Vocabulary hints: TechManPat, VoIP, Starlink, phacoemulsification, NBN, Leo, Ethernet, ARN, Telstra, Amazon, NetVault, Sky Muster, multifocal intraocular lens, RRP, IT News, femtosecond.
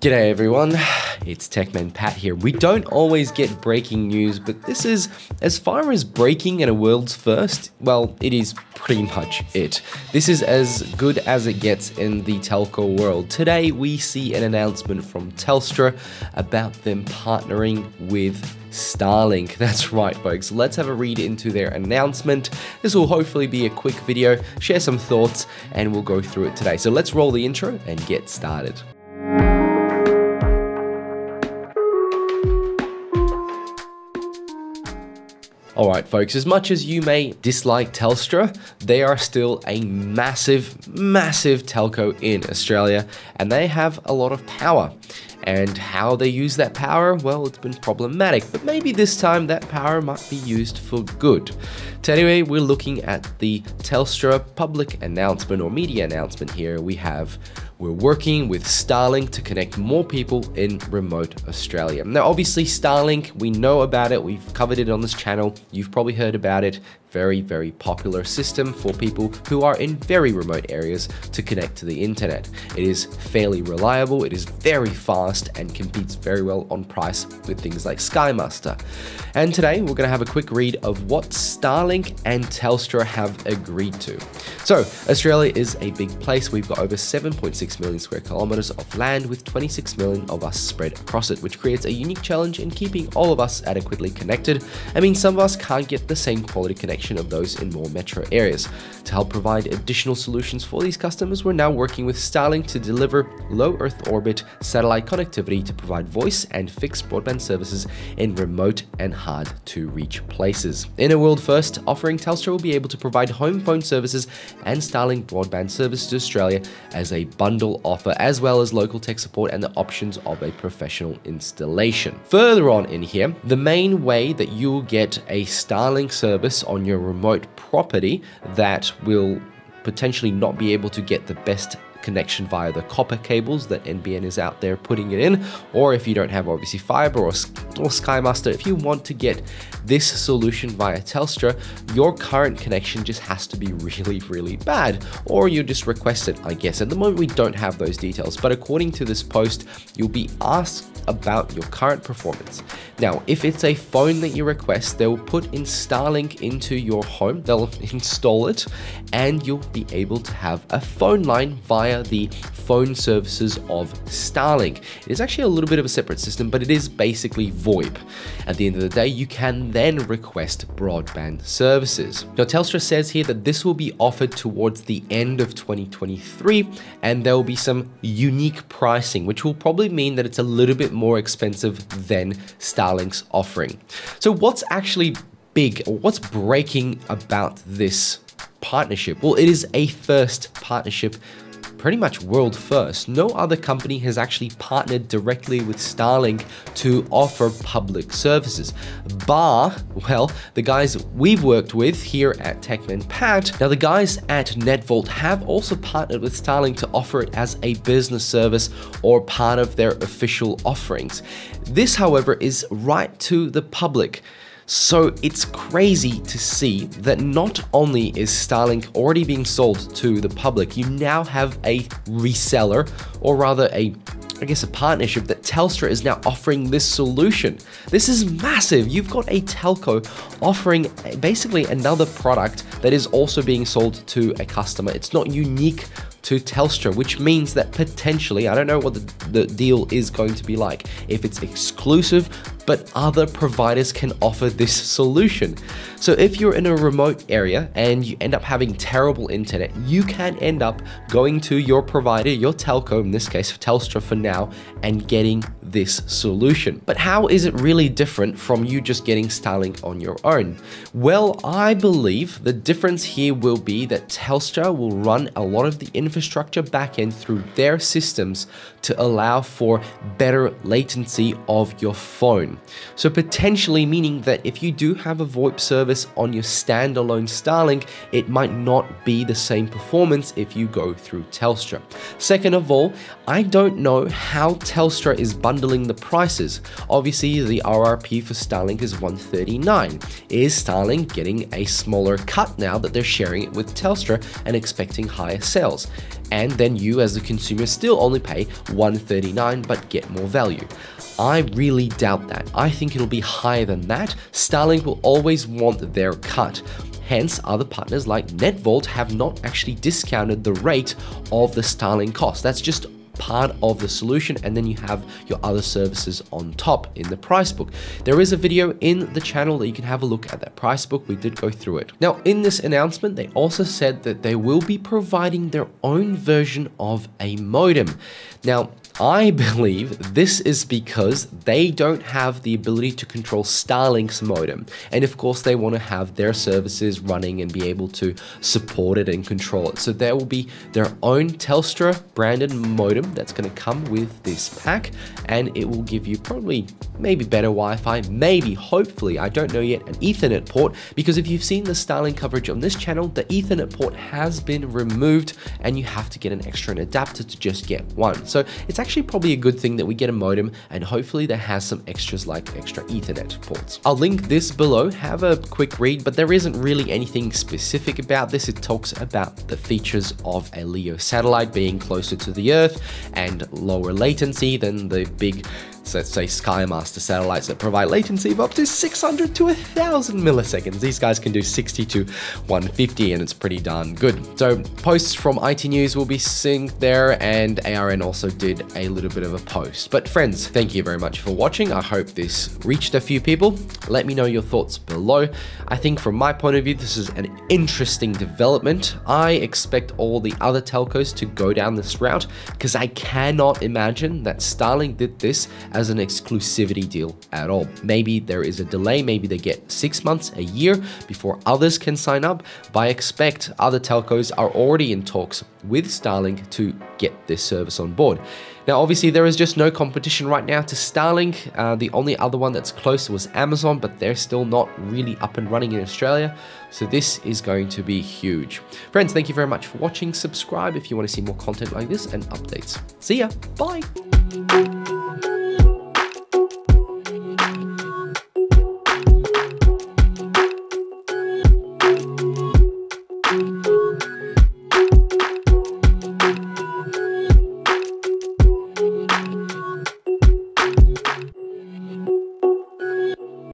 G'day everyone, it's Tech Man Pat here. We don't always get breaking news, but this is, as far as breaking in a world's first, well, it is pretty much it. This is as good as it gets in the telco world. Today we see an announcement from Telstra about them partnering with Starlink. That's right, folks. Let's have a read into their announcement. This will hopefully be a quick video, share some thoughts, and we'll go through it today. So let's roll the intro and get started. Alright folks, as much as you may dislike Telstra, they are still a massive, massive telco in Australia, and they have a lot of power. And how they use that power, well, it's been problematic, but maybe this time that power might be used for good. So anyway, we're looking at the Telstra public announcement or media announcement here. We have, we're working with Starlink to connect more people in remote Australia. Now, obviously Starlink, we know about it. We've covered it on this channel. You've probably heard about it. Very, very popular system for people who are in very remote areas to connect to the internet. It is fairly reliable. It is very fast and competes very well on price with things like Sky Muster. And today we're gonna have a quick read of what Starlink and Telstra have agreed to. So Australia is a big place. We've got over 7.6 million square kilometers of land with 26 million of us spread across it, which creates a unique challenge in keeping all of us adequately connected. I mean, some of us can't get the same quality connection of those in more metro areas. To help provide additional solutions for these customers, we're now working with Starlink to deliver low Earth orbit satellite connectivity to provide voice and fixed broadband services in remote and hard to reach places. In a world first offering, Telstra will be able to provide home phone services and Starlink broadband service to Australia as a bundle offer, as well as local tech support and the options of a professional installation. Further on in here, the main way that you'll get a Starlink service on your remote property that will potentially not be able to get the best connection via the copper cables that NBN is out there putting it in, or if you don't have obviously fiber or Sky Muster, if you want to get this solution via Telstra, your current connection just has to be really, really bad, or you just request it, I guess. At the moment, we don't have those details, but according to this post, you'll be asked about your current performance. Now, if it's a phone that you request, they'll put in Starlink into your home, they'll install it, and you'll be able to have a phone line via the phone services of Starlink. It is actually a little bit of a separate system, but it is basically VoIP. At the end of the day, you can then request broadband services. Now, Telstra says here that this will be offered towards the end of 2023, and there will be some unique pricing, which will probably mean that it's a little bit more expensive than Starlink's offering. So what's actually big, or what's breaking about this partnership? Well, it is a first partnership, pretty much world first. No other company has actually partnered directly with Starlink to offer public services, bar, well, the guys we've worked with here at Tech Man Pat. Now, the guys at NetVault have also partnered with Starlink to offer it as a business service or part of their official offerings. This, however, is right to the public. So it's crazy to see that not only is Starlink already being sold to the public, you now have a reseller, or rather I guess a partnership that Telstra is now offering this solution. This is massive. You've got a telco offering basically another product that is also being sold to a customer. It's not unique to Telstra, which means that potentially, I don't know what the deal is going to be like, if it's exclusive, but other providers can offer this solution. So if you're in a remote area and you end up having terrible internet, you can end up going to your provider, your telco, in this case Telstra for now, and getting this solution. But how is it really different from you just getting Starlink on your own? Well, I believe the difference here will be that Telstra will run a lot of the infrastructure backend through their systems to allow for better latency of your phone. So potentially meaning that if you do have a VoIP service on your standalone Starlink, it might not be the same performance if you go through Telstra. Second of all, I don't know how Telstra is bundling the prices. Obviously, the RRP for Starlink is $139. Is Starlink getting a smaller cut now that they're sharing it with Telstra and expecting higher sales? and then you as the consumer still only pay $139 but get more value. I really doubt that. I think it'll be higher than that. Starlink will always want their cut. Hence, other partners like NetVault have not actually discounted the rate of the Starlink cost. That's just part of the solution, and then you have your other services on top in the price book. There is a video in the channel that you can have a look at that price book. We did go through it. Now, in this announcement, they also said that they will be providing their own version of a modem. Now, I believe this is because they don't have the ability to control Starlink's modem. And of course, they want to have their services running and be able to support it and control it. So there will be their own Telstra branded modem that's going to come with this pack, and it will give you probably maybe better Wi-Fi, maybe, hopefully, I don't know yet, an Ethernet port, because if you've seen the Starlink coverage on this channel, the Ethernet port has been removed and you have to get an extra adapter to just get one. So it's actually probably a good thing that we get a modem, and hopefully that has some extras like extra Ethernet ports. I'll link this below, have a quick read, but there isn't really anything specific about this. It talks about the features of a LEO satellite being closer to the Earth and lower latency than the big, let's say, Sky Muster satellites that provide latency of up to 600 to 1000 milliseconds. These guys can do 60 to 150, and it's pretty darn good. So posts from IT News will be synced there, and ARN also did a little bit of a post. But friends, thank you very much for watching. I hope this reached a few people. Let me know your thoughts below. I think from my point of view, this is an interesting development. I expect all the other telcos to go down this route, because I cannot imagine that Starlink did this as an exclusivity deal at all. Maybe there is a delay, maybe they get 6 months, a year before others can sign up, but I expect other telcos are already in talks with Starlink to get this service on board. Now, obviously, there is just no competition right now to Starlink. The only other one that's close was Amazon, but they're still not really up and running in Australia. So this is going to be huge. Friends, thank you very much for watching. Subscribe if you want to see more content like this and updates. See ya, bye.